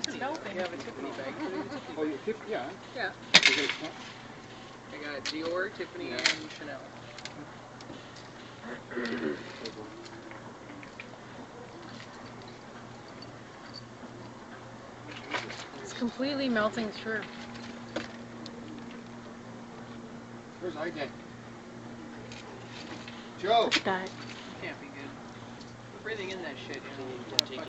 Tiffany. You have a Tiffany bag. Oh, you Tiffany? Yeah. Yeah. I got Dior, Tiffany, and Chanel. It's completely melting through. Where's IJ? Joe! That can't be good. We're breathing in that shit.